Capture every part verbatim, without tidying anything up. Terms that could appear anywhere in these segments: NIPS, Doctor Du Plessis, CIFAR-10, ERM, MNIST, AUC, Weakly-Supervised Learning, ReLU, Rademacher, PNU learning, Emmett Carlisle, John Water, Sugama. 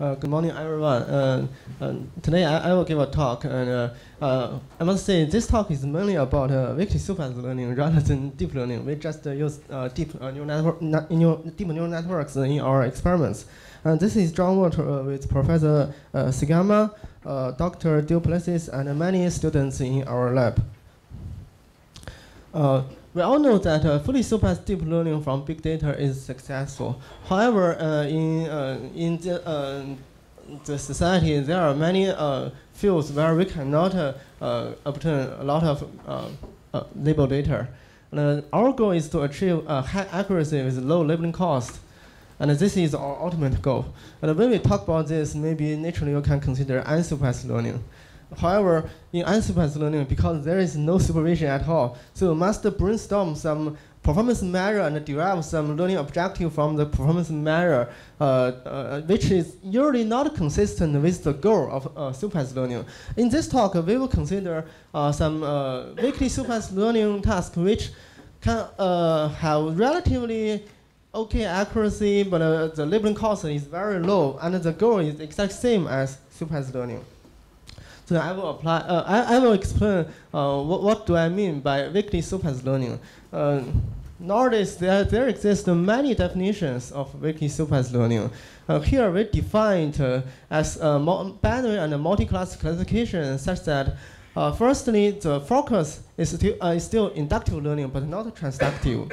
Uh, good morning, everyone. Uh, uh, today I, I will give a talk, and uh, uh, I must say this talk is mainly about uh, weakly supervised learning rather than deep learning. We just uh, use uh, deep uh, neural network, ne deep neural networks in our experiments. And this is John Water uh, with Professor uh, Sugama, uh, Doctor Du Plessis, and many students in our lab. Uh, We all know that uh, fully supervised deep learning from big data is successful. However, uh, in uh, in the, uh, the society, there are many uh, fields where we cannot uh, uh, obtain a lot of uh, uh, label data. And, uh, our goal is to achieve uh, high accuracy with low labeling cost, and this is our ultimate goal. And when we talk about this, maybe naturally you can consider unsupervised learning. However, in unsupervised learning, because there is no supervision at all, so you must brainstorm some performance measure and derive some learning objective from the performance measure, uh, uh, which is usually not consistent with the goal of uh, supervised learning. In this talk, we will consider uh, some uh, weakly supervised learning tasks which can uh, have relatively okay accuracy, but uh, the labeling cost is very low, and the goal is exactly same as supervised learning. So I will apply. Uh, I I will explain uh, what what do I mean by weakly supervised learning. Uh, nowadays, there there exist many definitions of weakly supervised learning. Uh, here we define it uh, as a binary and a multi-class classification, such that uh, firstly the focus is still uh, is still inductive learning, but not transductive.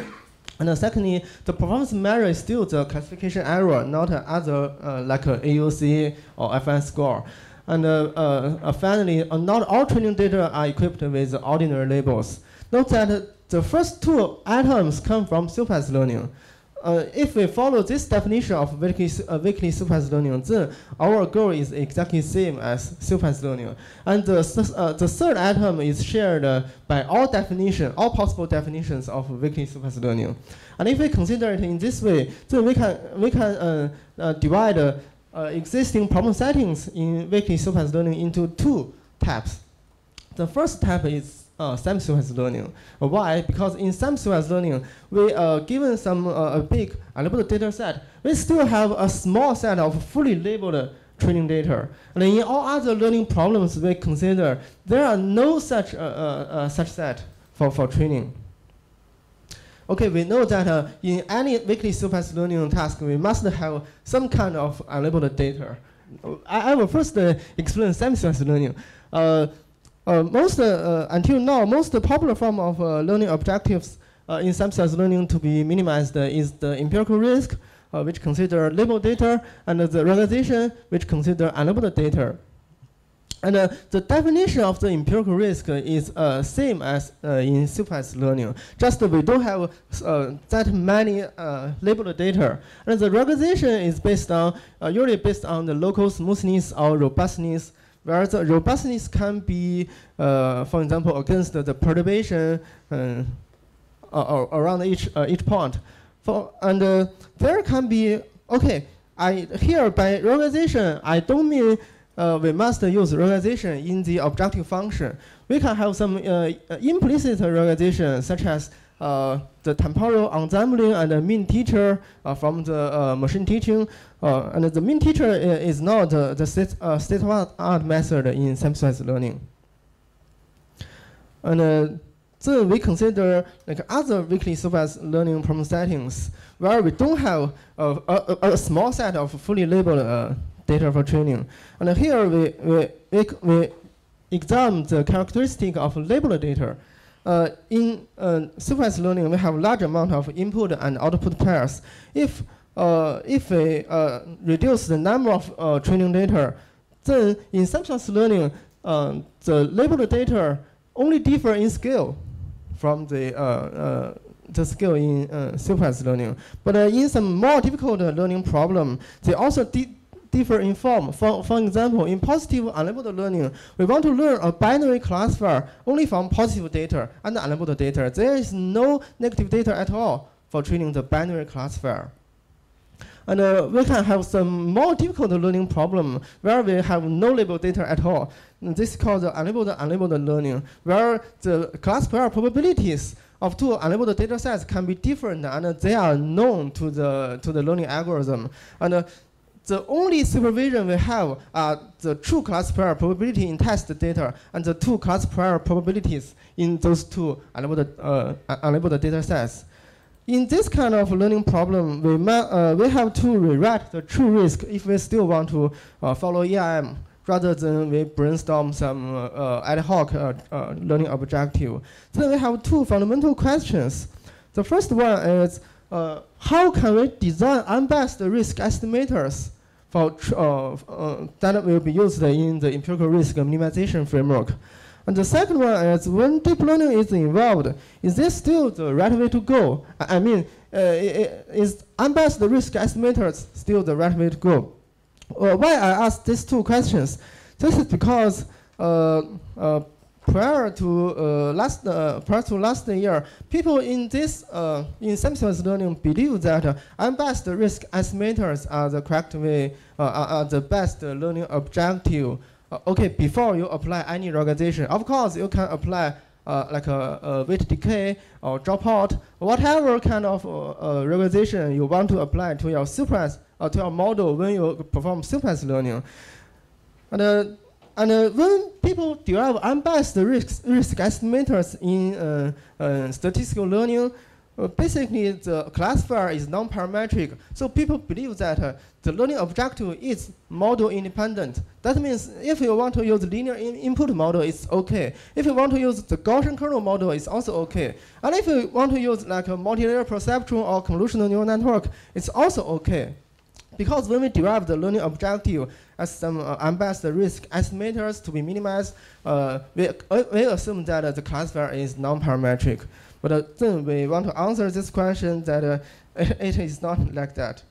And uh, secondly, the performance measure is still the classification error, not uh, other uh, like uh, A U C or F N score. And uh, uh, finally, uh, not all training data are equipped with ordinary labels. Note that uh, the first two items come from supervised learning. Uh, if we follow this definition of weakly, uh, weakly supervised learning, then our goal is exactly the same as supervised learning. And the, uh, the third item is shared uh, by all definition, all possible definitions of weakly supervised learning. And if we consider it in this way, then we can, we can uh, uh, divide uh, Uh, existing problem settings in weakly supervised learning into two types. The first type is uh, semi-supervised learning. Uh, why? Because in semi-supervised learning, we are uh, given some uh, a big labeled data set. We still have a small set of fully labeled training data. And in all other learning problems we consider, there are no such uh, uh, uh, such set for for training. Okay, we know that uh, in any weakly supervised learning task, we must have some kind of unlabeled data. I, I will first uh, explain semi-supervised learning. Uh, uh, most, uh, uh, until now, most popular form of uh, learning objectives uh, in semi-supervised learning to be minimized uh, is the empirical risk, uh, which consider labeled data, and uh, the realization, which consider unlabeled data. And uh, the definition of the empirical risk uh, is uh, same as uh, in supervised learning. Just uh, we don't have uh, that many uh, labeled data. And the realization is based on, uh, usually based on the local smoothness or robustness, where the robustness can be, uh, for example, against the, the perturbation uh, or, or around each, uh, each point. For, and uh, there can be, okay, I, here by realization, I don't mean Uh, we must use realization in the objective function. We can have some uh, implicit realization, such as uh, the temporal ensembling and the mean teacher uh, from the uh, machine teaching. Uh, and the mean teacher uh, is not uh, the state, uh, state of art method in semi-supervised learning. And uh, so we consider like other weakly supervised learning problem settings where we don't have uh, a, a, a small set of fully labeled uh, data for training. And uh, here we, we, we, we examine the characteristic of labeled data. Uh, in uh, supervised learning, we have large amount of input and output pairs. If, uh, if we uh, reduce the number of uh, training data, then in semi-supervised learning, uh, the labeled data only differ in scale from the uh, uh, the scale in uh, supervised learning. But uh, in some more difficult uh, learning problem, they also differ in form. For, for example, in positive unlabeled learning, we want to learn a binary classifier only from positive data and unlabeled data. There is no negative data at all for training the binary classifier. And uh, we can have some more difficult learning problem where we have no labeled data at all. And this is called the unlabeled unlabeled learning, where the classifier probabilities of two unlabeled data sets can be different, and uh, they are known to the to the learning algorithm. And uh, the only supervision we have are the two class prior probability in test data and the two class prior probabilities in those two unlabeled, uh, unlabeled data sets. In this kind of learning problem, we, uh, we have to rewrite the true risk if we still want to uh, follow E R M, rather than we brainstorm some uh, uh, ad hoc uh, uh, learning objective. So we have two fundamental questions. The first one is, Uh, how can we design unbiased risk estimators for uh, uh, that will be used in the empirical risk minimization framework? And the second one is, when deep learning is involved, is this still the right way to go? I mean, uh, is unbiased risk estimators still the right way to go? Uh, why I ask these two questions? This is because uh, uh, Prior to uh, last uh, prior to last year, people in this uh, in semi-supervised learning believe that uh, unbiased risk estimators are the correct way, uh, are, are the best uh, learning objective. Uh, okay, before you apply any regularization, of course you can apply uh, like a, a weight decay or dropout, whatever kind of uh, uh, regularization you want to apply to your supervised uh, to your model when you perform supervised learning, and. Uh, And uh, when people derive unbiased risk, risk estimators in uh, uh, statistical learning, uh, basically the classifier is non-parametric. So people believe that uh, the learning objective is model independent. That means if you want to use linear in input model, it's okay. If you want to use the Gaussian kernel model, it's also okay. And if you want to use like a multilayer perceptron or convolutional neural network, it's also okay. Because when we derive the learning objective as some uh, unbiased risk estimators to be minimized, uh, we, uh, we assume that uh, the classifier is non-parametric. But uh, then we want to answer this question that uh, it is not like that.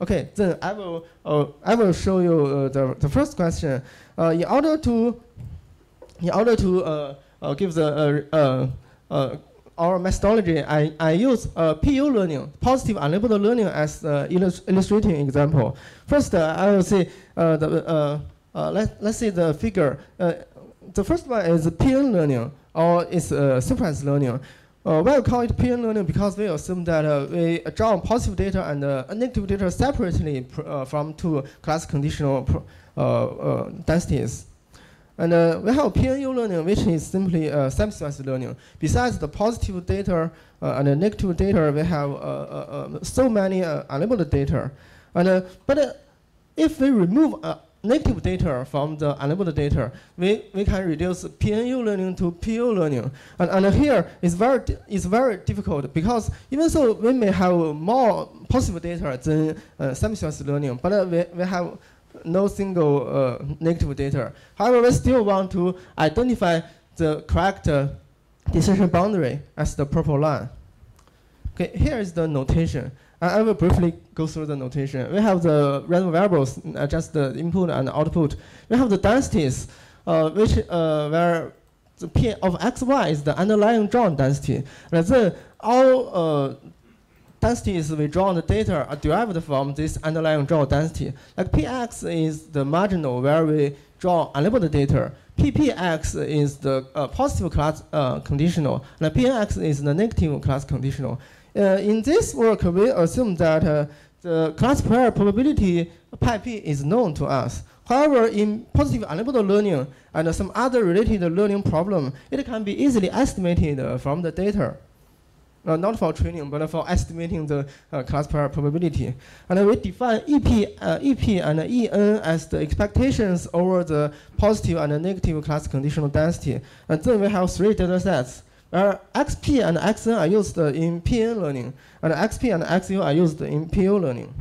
Okay, then I will, uh, I will show you uh, the, the first question. Uh, in order to, in order to uh, uh, give the uh, uh, uh, our methodology, I, I use uh, P U learning, positive unlabeled learning, as uh, illust illustrating example. First, uh, I will say, uh, the, uh, uh, let, let's see the figure. Uh, the first one is P N learning, or it's uh, supervised learning. Uh, we call it P N learning because we assume that uh, we draw positive data and uh, negative data separately pr uh, from two class conditional pr uh, uh, densities. And uh, we have P N U learning, which is simply uh, semi-supervised learning. Besides the positive data uh, and the negative data, we have uh, uh, uh, so many uh, unlabeled data. And, uh, but uh, if we remove uh, negative data from the unlabeled data, we, we can reduce P N U learning to P U learning. And, and uh, here it's very, it's very difficult because even so we may have more positive data than uh, semi-supervised learning, but uh, we, we have no single uh, negative data. However, we still want to identify the correct uh, decision boundary as the purple line. Okay, here is the notation. I, I will briefly go through the notation. We have the random variables, uh, just the input and output. We have the densities, uh, which uh, where the P of X Y is the underlying drawn density. And then all uh, densities we draw on the data are derived from this underlying drawn density. Like P X is the marginal where we draw unlabeled data. P P X is the uh, positive class uh, conditional. And P N X is the negative class conditional. Uh, in this work, we assume that uh, the class prior probability pi p is known to us. However, in positive unlabeled learning and some other related learning problem, it can be easily estimated uh, from the data. Uh, not for training, but for estimating the uh, class prior probability. And uh, we define E P, uh, E P and E N as the expectations over the positive and the negative class conditional density. And then we have three data sets. Uh, X P and X N are used uh, in P N learning, and X P and X U are used in P U learning.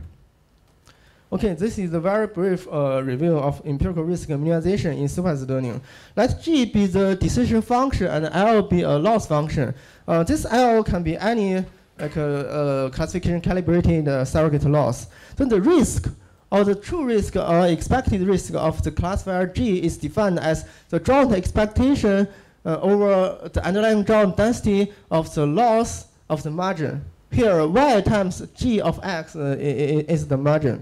Okay, this is a very brief uh, review of empirical risk minimization in supervised learning. Let G be the decision function and L be a loss function. Uh, this L can be any like a, a classification calibrated uh, surrogate loss. Then the risk, or the true risk or expected risk of the classifier G is defined as the joint expectation uh, over the underlying joint density of the loss of the margin. Here, Y times G of X uh, is the margin.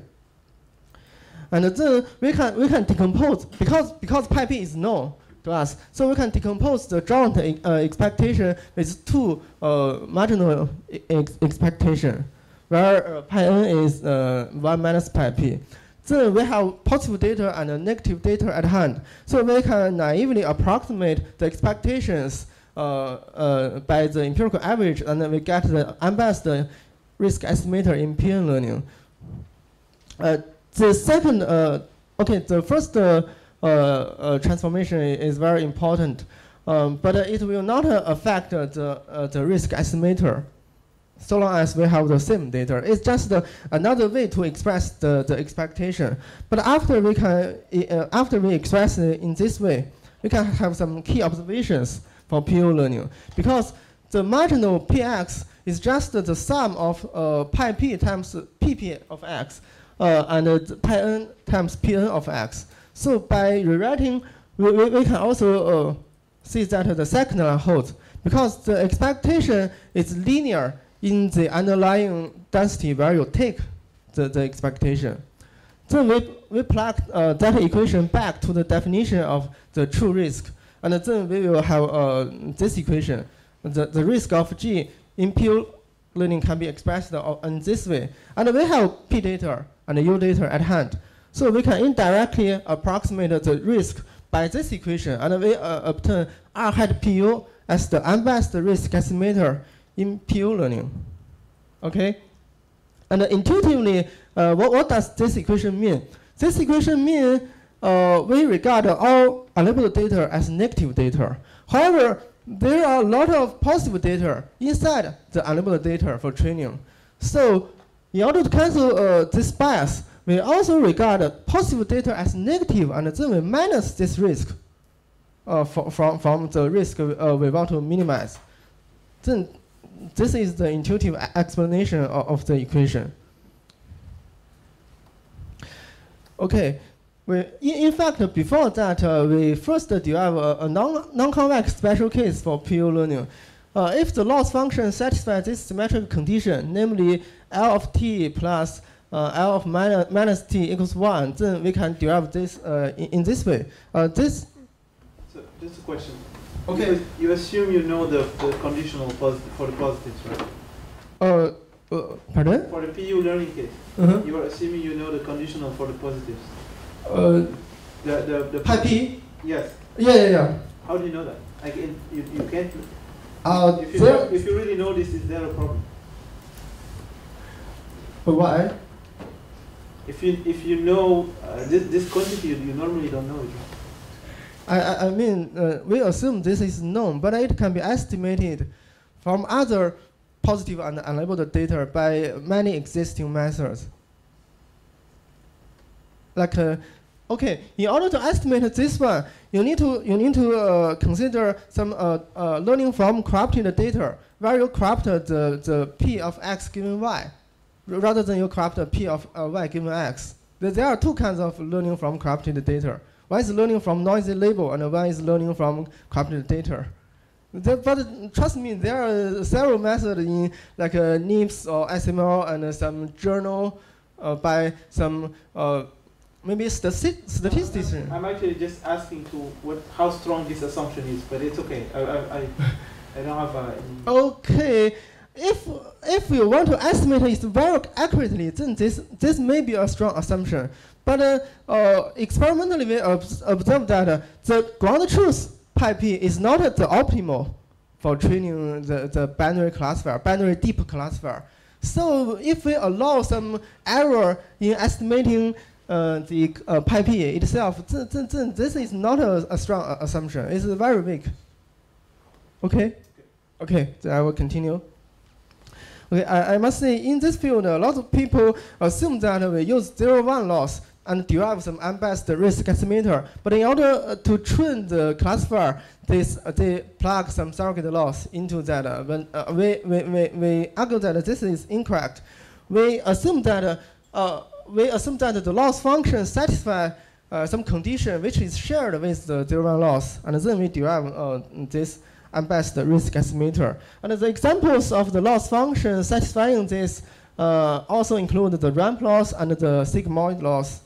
And then we can, we can decompose, because, because pi p is known to us, so we can decompose the joint uh, expectation with two uh, marginal ex expectation, where uh, pi n is uh, one minus pi p. Then we have positive data and negative data at hand. So we can naively approximate the expectations uh, uh, by the empirical average, and then we get the unbiased risk estimator in P N learning. Uh, the second, uh, okay, the first uh, uh, uh, transformation is very important, um, but it will not uh, affect uh, the, uh, the risk estimator, so long as we have the same data. It's just uh, another way to express the, the expectation. But after we can, uh, after we express it in this way, we can have some key observations for P N learning, because the marginal P X is just uh, the sum of uh, pi p times P P of x uh, and uh, pi n times P N of x. So by rewriting, we, we, we can also uh, see that uh, the second line holds, because the expectation is linear in the underlying density where you take the, the expectation. Then we, we plug uh, that equation back to the definition of the true risk, and then we will have uh, this equation. The, the risk of G in P N learning can be expressed in this way. And we have P data and U data at hand. So we can indirectly approximate the risk by this equation, and we uh, obtain R hat P U as the unbiased risk estimator in P N learning, okay? And uh, intuitively, uh, what, what does this equation mean? This equation means uh, we regard all available data as negative data. However, there are a lot of positive data inside the available data for training. So in order to cancel uh, this bias, we also regard positive data as negative, and then we minus this risk uh, for, from, from the risk uh, we want to minimize. Then this is the intuitive explanation of, of the equation. Okay, we, in, in fact, before that, uh, we first derive a, a non, non-convex special case for P N learning. Uh, if the loss function satisfies this symmetric condition, namely L of t plus uh, L of minus, minus t equals one, then we can derive this uh, in, in this way. Uh, this. So, this is a question. Okay. You, you assume you know the, the conditional positive for the positives, right? Uh, uh, pardon? For the P U learning case, uh-huh. You are assuming you know the conditional for the positives. Uh, the the, the pi p. Yes. Yeah, yeah, yeah. How do you know that? Like in, you you can't. Uh, if you know, if you really know this, is there a problem? But why? If you if you know uh, this this quantity, you, you normally don't know it. I, I mean, uh, we assume this is known, but it can be estimated from other positive and unlabeled data by many existing methods. Like, uh, okay, in order to estimate this one, you need to you need to uh, consider some uh, uh, learning from corrupted data, where you corrupt the the p of x given y, rather than you corrupt the p of uh, y given x. There are two kinds of learning from corrupted data. One is learning from noisy label, and one is learning from corrupted data. The, but trust me, there are several methods in like uh, N I P S or S M L and uh, some journal uh, by some uh, maybe stati statistician. I'm, I'm actually just asking to what how strong this assumption is, but it's okay. I I I, I don't have a. Okay, if if you want to estimate it very accurately, then this this may be a strong assumption. But uh, uh, experimentally, we ob observe that uh, the ground truth pi p is not uh, the optimal for training the, the binary classifier, binary deep classifier. So if we allow some error in estimating uh, the uh, pi p itself, th th th this is not a, a strong uh, assumption. It's very weak. Okay? Okay, then I will continue. Okay, I, I must say, in this field, a lot of people assume that we use zero one loss and derive some unbiased risk estimator. But in order uh, to train the classifier, this, uh, they plug some surrogate loss into that. Uh, when, uh, we, we, we, we argue that this is incorrect. We assume that, uh, uh, we assume that the loss function satisfies uh, some condition which is shared with the zero one loss, and then we derive uh, this unbiased risk estimator. And the examples of the loss function satisfying this uh, also include the ramp loss and the sigmoid loss.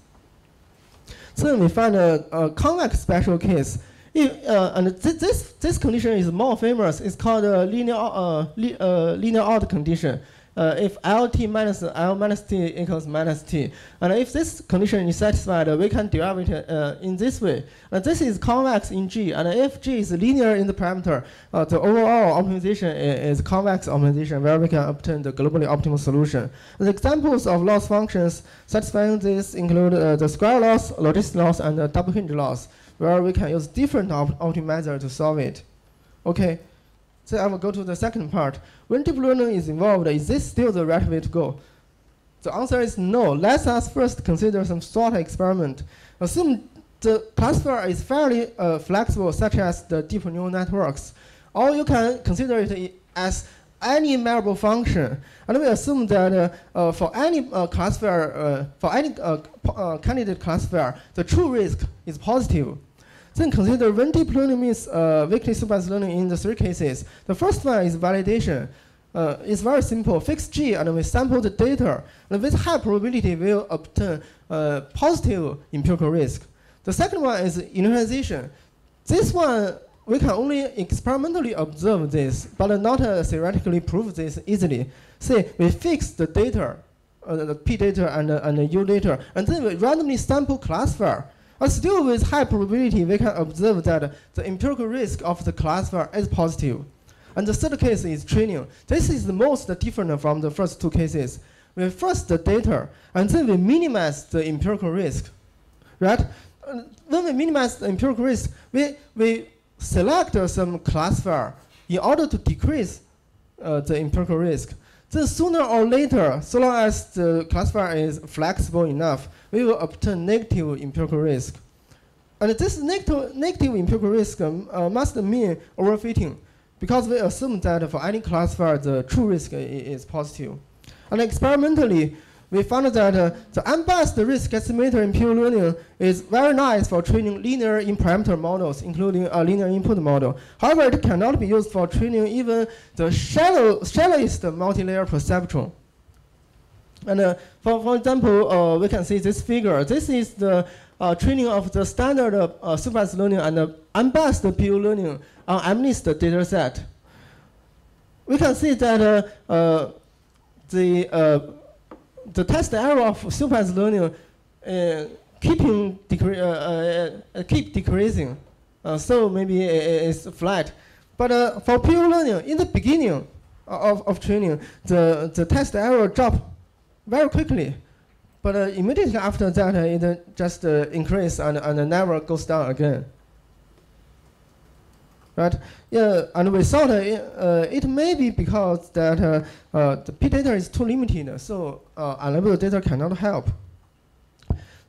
So we find a, a convex special case. If, uh, and th this, this condition is more famous. It's called a linear, uh, li uh, linear odd condition. uh, if L T minus L minus T equals minus T. And if this condition is satisfied, we can derive it uh, in this way. And this is convex in G, and if G is linear in the parameter, uh, the overall optimization is, is convex optimization, where we can obtain the globally optimal solution. The examples of loss functions satisfying this include uh, the square loss, logistic loss, and the double hinge loss, where we can use different optimizers to solve it. Okay, so I will go to the second part. When deep learning is involved, is this still the right way to go? The answer is no. Let us first consider some sort of experiment. Assume the classifier is fairly uh, flexible, such as the deep neural networks, or you can consider it as any measurable function, and we assume that uh, uh, for any uh, classifier, uh, for any uh, uh, candidate classifier, the true risk is positive. Then consider when deep learning means uh, weakly supervised learning in the three cases. The first one is validation. Uh, it's very simple. Fix G, and we sample the data, and with high probability, we'll obtain uh, positive empirical risk. The second one is initialization. This one, we can only experimentally observe this, but not uh, theoretically prove this easily. Say, we fix the data, uh, the P data and, uh, and the U data, and then we randomly sample classifier. And still with high probability, we can observe that the empirical risk of the classifier is positive. And the third case is training. This is the most different from the first two cases. We first the data, and then we minimize the empirical risk, right? When we minimize the empirical risk, we, we select uh, some classifier in order to decrease uh, the empirical risk. Then sooner or later, so long as the classifier is flexible enough, we will obtain negative empirical risk. And this negative, negative empirical risk um, uh, must mean overfitting, because we assume that for any classifier, the true risk is positive. And experimentally, we found that uh, the unbiased risk estimator in P N U learning is very nice for training linear in-parameter models, including a linear input model. However, it cannot be used for training even the shallow, shallowest multi-layer perceptron. And uh, for, for example, uh, we can see this figure. This is the uh, training of the standard uh, uh, supervised learning and the unbiased P N U learning on MNIST dataset. We can see that uh, uh, the uh, the test error of supervised learning uh, keeping decre uh, uh, keep decreasing, uh, so maybe it's flat. But uh, for P N U learning, in the beginning of, of training, the, the test error dropped very quickly. But uh, immediately after that, uh, it just uh, increases and, and never goes down again. Right? Yeah, and we thought uh, it, uh, it may be because that uh, uh, the P data is too limited, so uh, unlabeled data cannot help.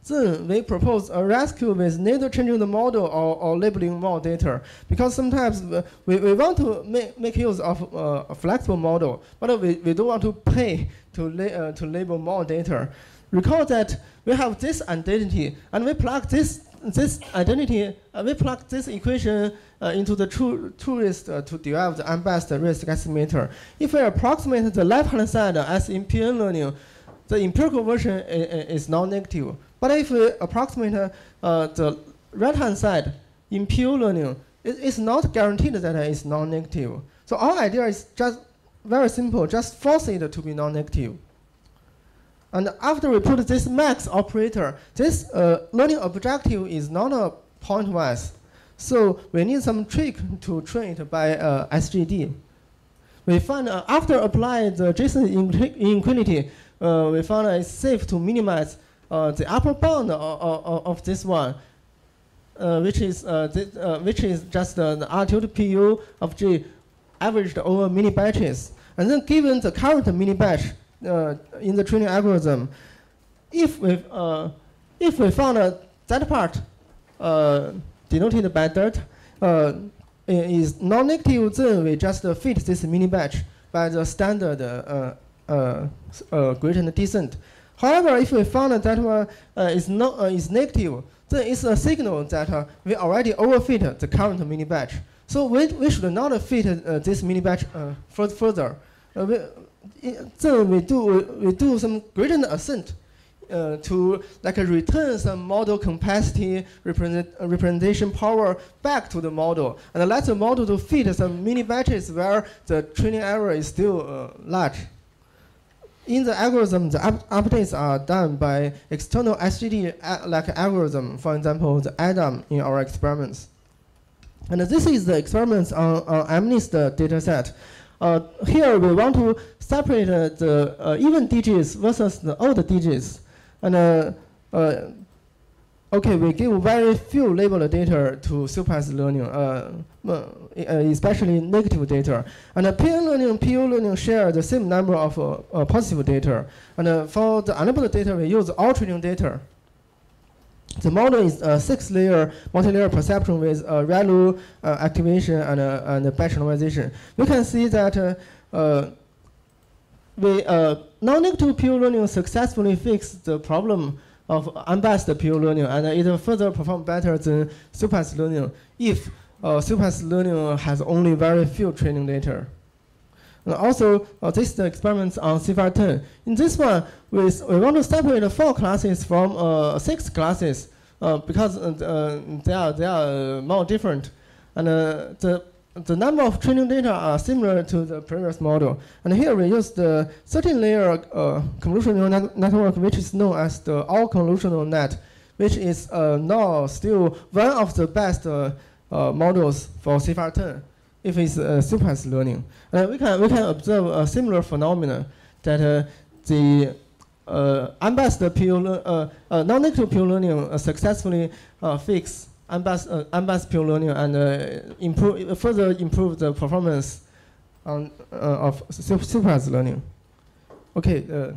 Then we propose a rescue with neither changing the model or, or labeling more data, because sometimes we, we want to make, make use of uh, a flexible model, but we, we don't want to pay to, la uh, to label more data. Recall that we have this identity, and we plug this this identity, uh, we plug this equation uh, into the true, true risk uh, to derive the unbiased risk estimator. If we approximate the left-hand side uh, as in P N learning, the empirical version is not negative. But if we approximate uh, uh, the right-hand side in P N learning, it, it's not guaranteed that it's non-negative. So our idea is just very simple, just force it to be non-negative. And after we put this max operator, this uh, learning objective is not a pointwise. So we need some trick to train it by uh, S G D. We found uh, after applying the Jason inequality, uh, we found it's safe to minimize uh, the upper bound of, of, of this one, uh, which is uh, this, uh, which is just uh, the altitude P U of G averaged over mini batches. And then given the current mini batch, Uh, in the training algorithm, if we uh, if we found uh, that part uh, denoted by that uh, is non-negative, then we just uh, fit this mini batch by the standard uh, uh, uh, gradient descent. However, if we found that one uh, is not uh, is negative, then it's a signal that uh, we already overfit the current mini batch. So we we should not fit uh, this mini batch uh, further. Uh, we, So we do we do some gradient ascent uh, to like return some model capacity represent, uh, representation power back to the model, and let the model to fit some mini batches where the training error is still uh, large. In the algorithm, the up updates are done by external S G D-like algorithm, for example, the A D A M in our experiments. And this is the experiments on, on MNIST dataset. Uh, here we want to separate uh, the uh, even digits versus the odd digits. And uh, uh, okay, we give very few labeled data to supervised learning, uh, especially negative data. And uh, P N learning, P U learning share the same number of uh, uh, positive data. And uh, for the unlabeled data, we use all training data. The model is a uh, six-layer multi-layer perception with uh, ReLU uh, activation and, uh, and batch normalization. We can see that uh, uh, we uh, non-negative P U learning successfully fixed the problem of unbiased P U learning, and it further performs better than supervised learning if uh, supervised learning has only very few training data. And also, uh, this is the experiments on CIFAR ten. In this one, we, we want to separate four classes from uh, six classes uh, because uh, they are, they are more different. And uh, the, the number of training data are similar to the previous model. And here we use the thirteen layer uh, convolutional net network, which is known as the all-convolutional net, which is uh, now still one of the best uh, uh, models for CIFAR ten. If it's uh, supervised learning, uh, we can we can observe a similar phenomenon that uh, the uh, unbiased P U uh, uh, non-negative P U learning uh, successfully uh, fix unbiased uh, unbiased P U learning and uh, improve uh, further improve the performance on, uh, of supervised learning. Okay, uh,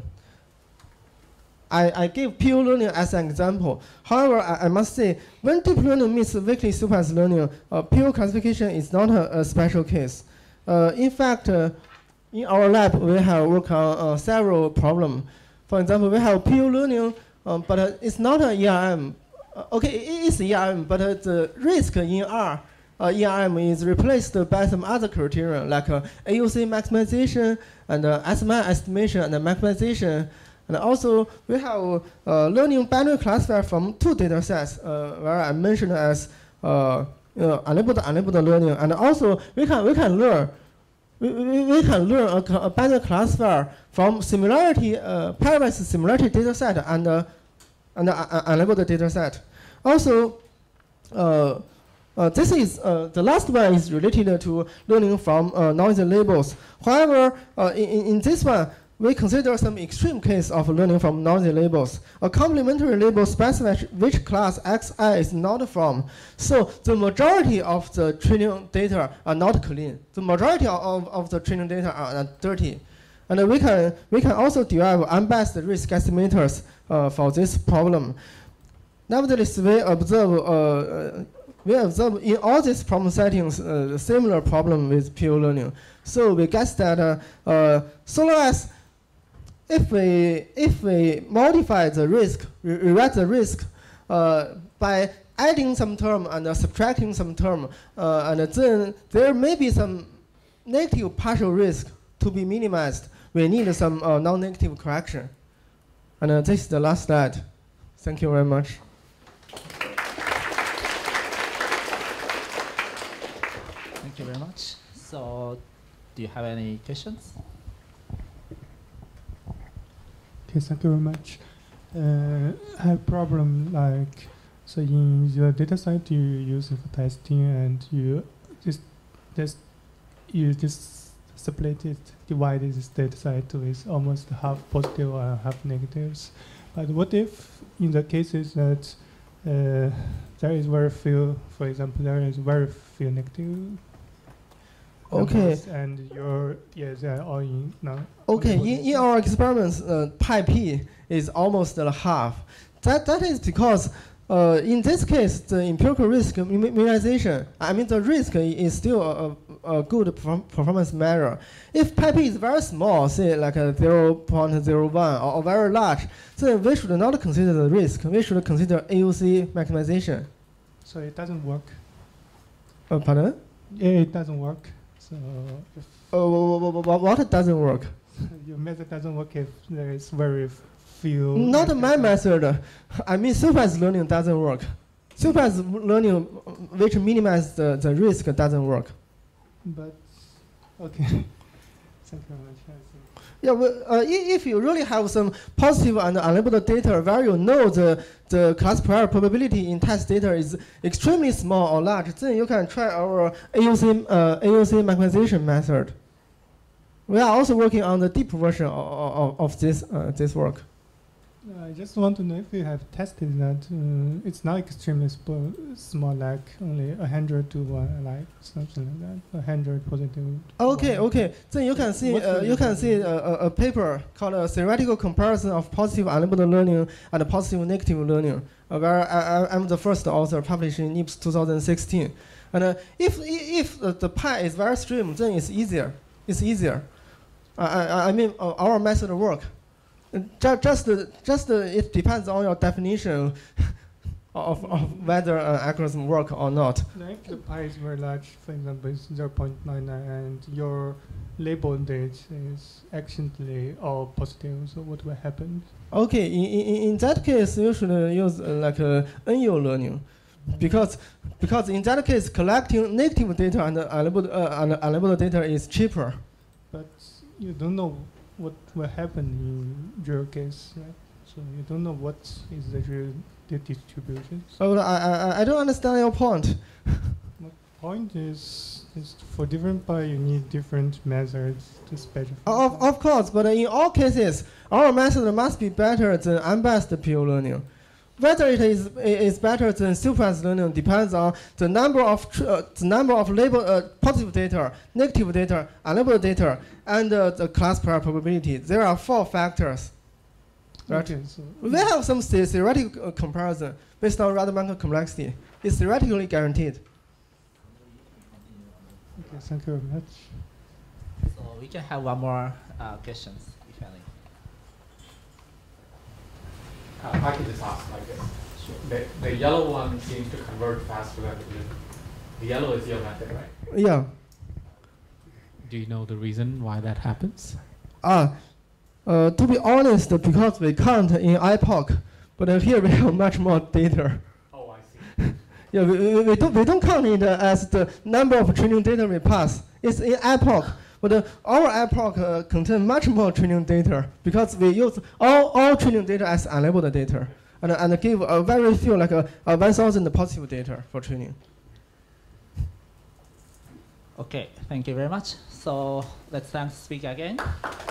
I I give P U learning as an example. However, I, I must say, when deep learning meets weakly supervised learning, uh, P U classification is not a, a special case. Uh, in fact, uh, in our lab, we have worked on uh, several problems. For example, we have P U learning, um, but uh, it's not an E R M. Uh, okay, it is E R M, but uh, the risk in R, uh, E R M is replaced by some other criteria like uh, A U C maximization and uh, S M I estimation and uh, maximization. And also, we have uh, learning binary classifier from two data sets, uh, where I mentioned as uh, you know, unable to unable to learning. And also, we can we can learn we, we, we can learn a, a binary classifier from similarity uh, pairwise similarity data set and uh, and uh, unable to data set. Also, uh, uh, this is uh, the last one is related to learning from uh, noisy labels. However, uh, in in this one, we consider some extreme case of learning from noisy labels. A complementary label specifies which class X I is not from. So the majority of the training data are not clean. The majority of, of the training data are uh, dirty. And uh, we, can, we can also derive unbiased risk estimators uh, for this problem. Nevertheless, we observe, uh, uh, we observe in all these problem settings uh, similar problem with P U learning. So we guess that uh, uh, so long as If we, if we modify the risk, we rewrite the risk uh, by adding some term and uh, subtracting some term, uh, and then there may be some negative partial risk to be minimized. We need some uh, non-negative correction. And uh, this is the last slide. Thank you very much. Thank you very much. So, do you have any questions? Okay, thank you very much. Uh, I have problem like, so in your data set you use for testing and you just, just you just separated, divided this data set with almost half positive or half negatives. But what if in the cases that uh, there is very few, for example, there is very few negative? Okay. And your yeah, they are all in now. Okay, in, in our experiments, uh, pi p is almost uh, half. That that is because uh, in this case, the empirical risk minimization. I mean, the risk is still a, a good performance measure. If pi p is very small, say like a zero point zero one, or, or very large, then we should not consider the risk. We should consider A U C maximization. So it doesn't work. Uh, pardon? Yeah, it doesn't work. So oh, what doesn't work? Your method doesn't work if there is very few. Not my method. I mean, supervised learning doesn't work. Supervised learning, which minimizes the, the risk, doesn't work. But okay, Thank you very much. Yeah, well, uh, if you really have some positive and unlabeled data where you know the, the class prior probability in test data is extremely small or large, then you can try our A U C, uh, A U C maximization method. We are also working on the deep version of, of, of this, uh, this work. I just want to know if you have tested that uh, it's not extremely small, like only a hundred to one, like something like that, a hundred positive. Okay, okay. Then you can see uh, you can see a, a paper called a theoretical comparison of positive unlabeled learning and positive negative learning, uh, where I, I, I'm the first author published in NIPS two thousand sixteen. And uh, if if uh, the pie is very slim, then it's easier. It's easier. I I, I mean uh, our method work. Just, just, uh, just uh, it depends on your definition of, of whether an uh, algorithm works or not. If the pi is very large, for example, it's zero point nine nine, and your labeled it is accidentally all positive, so what will happen? Okay, in, in, in that case, you should uh, use uh, like uh, N U learning. Because, because in that case, collecting negative data and unlabeled uh, uh, data is cheaper. But you don't know what will happen in your case, right? So you don't know what is the real distribution. Oh, I, I, I don't understand your point. My point is, is for different pi, you need different methods to specify. Of, of course, but in all cases, our method must be better than unbiased P O learning. Whether it is it is better than supervised learning depends on the number of tr uh, the number of label uh, positive data, negative data, unlabeled data, and uh, the class prior probability. There are four factors. Right? Okay, so we have some the theoretical uh, comparison based on Rademacher complexity. It's theoretically guaranteed. Okay, thank you very much. So we can have one more uh, question. Uh, I can just ask like this. Sure. The, the yellow one seems to convert faster than the blue. The yellow is your method, right? Yeah. Do you know the reason why that happens? Ah, uh, uh, to be honest, because we can't in I P O C, but uh, here we have much more data. Oh, I see. Yeah, we, we, we, don't, we don't count it uh, as the number of training data we pass. It's in I P O C. But uh, our epoch uh, contains much more training data because we use all, all training data as unlabeled data and, and give a very few, like a, a one thousand positive data for training. Okay, thank you very much. So let's thank the speaker again.